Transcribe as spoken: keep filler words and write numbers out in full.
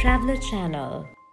Travel Channel.